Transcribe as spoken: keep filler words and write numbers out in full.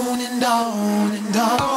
on and on and on.